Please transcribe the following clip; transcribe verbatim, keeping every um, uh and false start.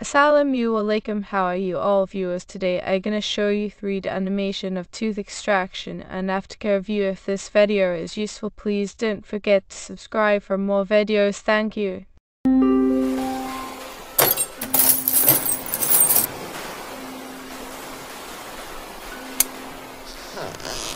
Assalamu alaikum, how are you all viewers? Today I'm gonna show you three D animation of tooth extraction and aftercare view. If this video is useful, please don't forget to subscribe for more videos. Thank you. Huh.